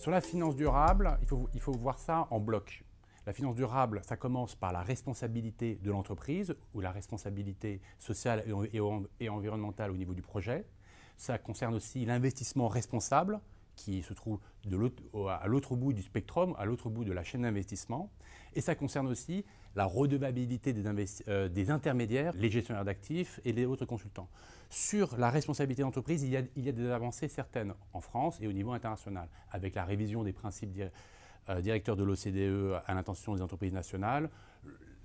Sur la finance durable, il faut voir ça en bloc. La finance durable, ça commence par la responsabilité de l'entreprise ou la responsabilité sociale et environnementale au niveau du projet. Ça concerne aussi l'investissement responsable qui se trouve à l'autre bout du spectrum, à l'autre bout de la chaîne d'investissement. Et ça concerne aussi la redevabilité des intermédiaires, les gestionnaires d'actifs et les autres consultants. Sur la responsabilité d'entreprise, il y a des avancées certaines en France et au niveau international, avec la révision des principes directeurs de l'OCDE à l'intention des entreprises nationales,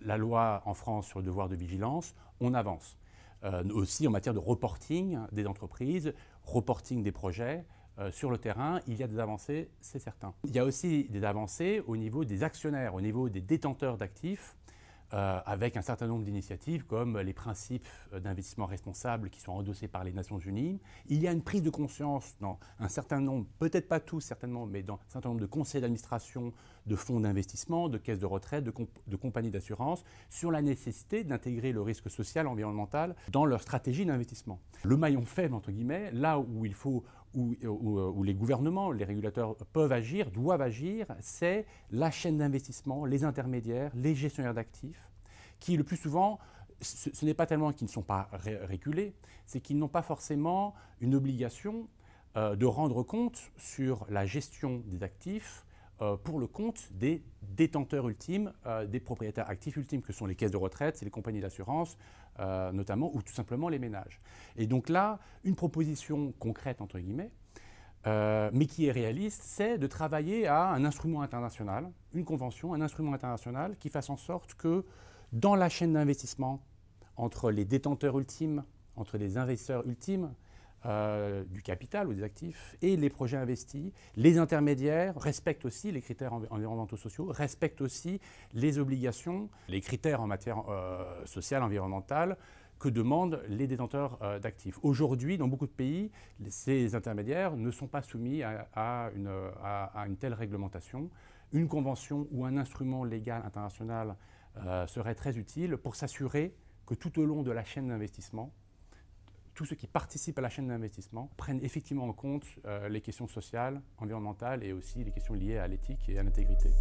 la loi en France sur le devoir de vigilance, on avance. Aussi en matière de reporting des entreprises, reporting des projets, sur le terrain, il y a des avancées, c'est certain. Il y a aussi des avancées au niveau des actionnaires, au niveau des détenteurs d'actifs, avec un certain nombre d'initiatives comme les principes d'investissement responsable qui sont endossés par les Nations Unies. Il y a une prise de conscience dans un certain nombre, peut-être pas tous certainement, mais dans un certain nombre de conseils d'administration, de fonds d'investissement, de caisses de retraite, de compagnies d'assurance, sur la nécessité d'intégrer le risque social, environnemental dans leur stratégie d'investissement. Le maillon faible, entre guillemets, là où il faut... Où les gouvernements, les régulateurs peuvent agir, doivent agir, c'est la chaîne d'investissement, les intermédiaires, les gestionnaires d'actifs, qui le plus souvent, ce n'est pas tellement qu'ils ne sont pas reculés, c'est qu'ils n'ont pas forcément une obligation de rendre compte sur la gestion des actifs pour le compte des détenteurs ultimes, des propriétaires actifs ultimes, que sont les caisses de retraite, les compagnies d'assurance, notamment, ou tout simplement les ménages. Et donc là, une proposition concrète, entre guillemets, mais qui est réaliste, c'est de travailler à un instrument international, une convention, un instrument international qui fasse en sorte que dans la chaîne d'investissement, entre les détenteurs ultimes, entre les investisseurs ultimes, du capital ou des actifs et les projets investis, les intermédiaires respectent aussi les critères environnementaux sociaux, respectent aussi les obligations, les critères en matière sociale, environnementale que demandent les détenteurs d'actifs. Aujourd'hui, dans beaucoup de pays, ces intermédiaires ne sont pas soumis à une telle réglementation. Une convention ou un instrument légal international serait très utile pour s'assurer que tout au long de la chaîne d'investissement, tous ceux qui participent à la chaîne d'investissement prennent effectivement en compte les questions sociales, environnementales et aussi les questions liées à l'éthique et à l'intégrité.